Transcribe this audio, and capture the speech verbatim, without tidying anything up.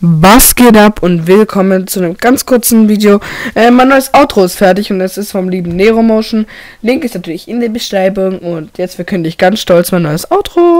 Was geht ab und willkommen zu einem ganz kurzen Video. Äh, mein neues Outro ist fertig und es ist vom lieben NeroMotion. Link ist natürlich in der Beschreibung und jetzt verkündige ich ganz stolz mein neues Outro.